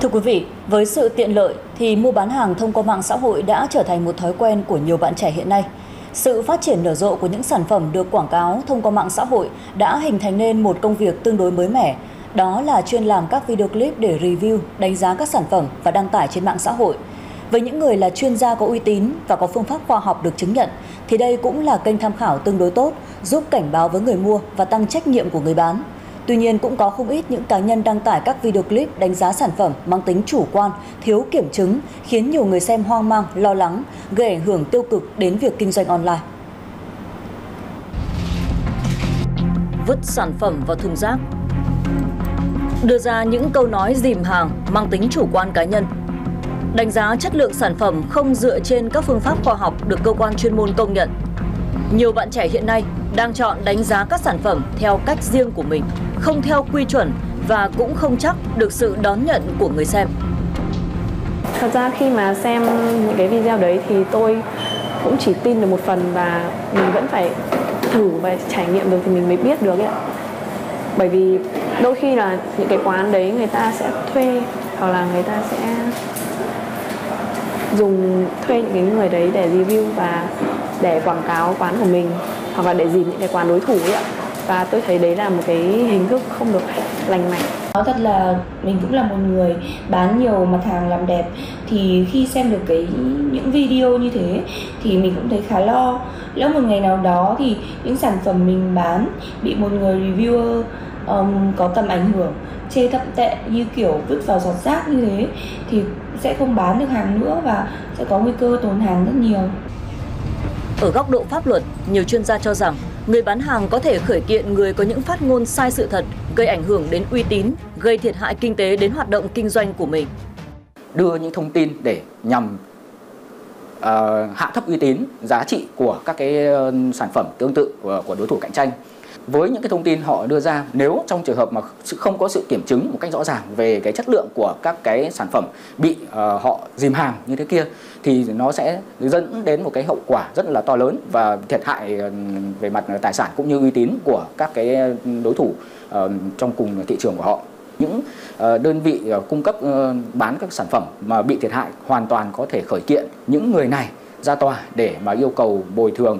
Thưa quý vị, với sự tiện lợi thì mua bán hàng thông qua mạng xã hội đã trở thành một thói quen của nhiều bạn trẻ hiện nay. Sự phát triển nở rộ của những sản phẩm được quảng cáo thông qua mạng xã hội đã hình thành nên một công việc tương đối mới mẻ, đó là chuyên làm các video clip để review, đánh giá các sản phẩm và đăng tải trên mạng xã hội. Với những người là chuyên gia có uy tín và có phương pháp khoa học được chứng nhận, thì đây cũng là kênh tham khảo tương đối tốt, giúp cảnh báo với người mua và tăng trách nhiệm của người bán. Tuy nhiên, cũng có không ít những cá nhân đăng tải các video clip đánh giá sản phẩm mang tính chủ quan, thiếu kiểm chứng, khiến nhiều người xem hoang mang, lo lắng, gây ảnh hưởng tiêu cực đến việc kinh doanh online. Vứt sản phẩm vào thùng rác. Đưa ra những câu nói dìm hàng mang tính chủ quan cá nhân. Đánh giá chất lượng sản phẩm không dựa trên các phương pháp khoa học được cơ quan chuyên môn công nhận. Nhiều bạn trẻ hiện nay đang chọn đánh giá các sản phẩm theo cách riêng của mình, không theo quy chuẩn và cũng không chắc được sự đón nhận của người xem. Thật ra khi mà xem những cái video đấy thì tôi cũng chỉ tin được một phần và mình vẫn phải thử và trải nghiệm được thì mình mới biết được ấy ạ. Bởi vì đôi khi là những cái quán đấy người ta sẽ thuê hoặc là người ta sẽ thuê những cái người đấy để review và để quảng cáo quán của mình hoặc là để dìm những cái quán đối thủ ấy ạ. Và tôi thấy đấy là một cái hình thức không được lành mạnh. Nói thật là mình cũng là một người bán nhiều mặt hàng làm đẹp, thì khi xem được những video như thế thì mình cũng thấy khá lo. Lỡ một ngày nào đó thì những sản phẩm mình bán bị một người reviewer có tầm ảnh hưởng chê thậm tệ như kiểu vứt vào giọt rác như thế thì sẽ không bán được hàng nữa và sẽ có nguy cơ tồn hàng rất nhiều. Ở góc độ pháp luật, nhiều chuyên gia cho rằng người bán hàng có thể khởi kiện người có những phát ngôn sai sự thật, gây ảnh hưởng đến uy tín, gây thiệt hại kinh tế đến hoạt động kinh doanh của mình. Đưa những thông tin để nhằm hạ thấp uy tín, giá trị của các cái sản phẩm tương tự của đối thủ cạnh tranh. Với những cái thông tin họ đưa ra, nếu trong trường hợp mà không có sự kiểm chứng một cách rõ ràng về cái chất lượng của các cái sản phẩm bị họ dìm hàng như thế kia thì nó sẽ dẫn đến một cái hậu quả rất là to lớn và thiệt hại về mặt tài sản cũng như uy tín của các cái đối thủ trong cùng thị trường của họ. Những đơn vị cung cấp bán các sản phẩm mà bị thiệt hại hoàn toàn có thể khởi kiện những người này ra tòa để mà yêu cầu bồi thường.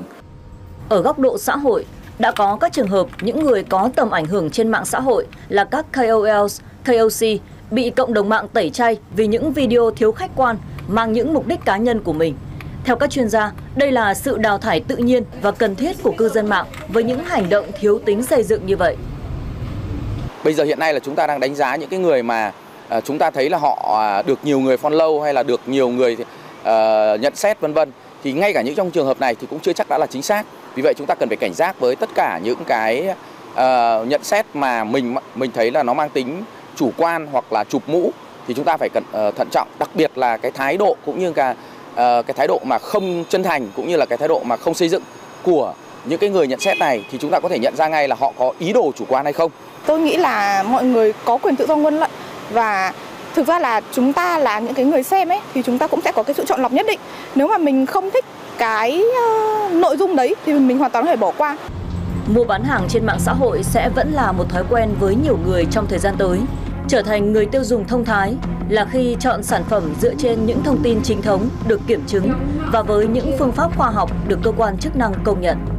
Ở góc độ xã hội, đã có các trường hợp những người có tầm ảnh hưởng trên mạng xã hội là các KOLs, KOC bị cộng đồng mạng tẩy chay vì những video thiếu khách quan, mang những mục đích cá nhân của mình. Theo các chuyên gia, đây là sự đào thải tự nhiên và cần thiết của cư dân mạng với những hành động thiếu tính xây dựng như vậy. Bây giờ hiện nay là chúng ta đang đánh giá những cái người mà chúng ta thấy là họ được nhiều người follow hay là được nhiều người nhận xét vân vân, thì ngay cả những trong trường hợp này thì cũng chưa chắc đã là chính xác. Vì vậy chúng ta cần phải cảnh giác với tất cả những cái nhận xét mà mình thấy là nó mang tính chủ quan hoặc là chụp mũ thì chúng ta phải thận trọng, đặc biệt là cái thái độ cũng như cả cái thái độ mà không chân thành cũng như là cái thái độ mà không xây dựng của những cái người nhận xét này thì chúng ta có thể nhận ra ngay là họ có ý đồ chủ quan hay không. Tôi nghĩ là mọi người có quyền tự do ngôn luận và thực ra là chúng ta là những cái người xem ấy thì chúng ta cũng sẽ có cái sự chọn lọc nhất định. Nếu mà mình không thích cái nội dung đấy thì mình hoàn toàn có thể bỏ qua. Mua bán hàng trên mạng xã hội sẽ vẫn là một thói quen với nhiều người trong thời gian tới. Trở thành người tiêu dùng thông thái là khi chọn sản phẩm dựa trên những thông tin chính thống được kiểm chứng và với những phương pháp khoa học được cơ quan chức năng công nhận.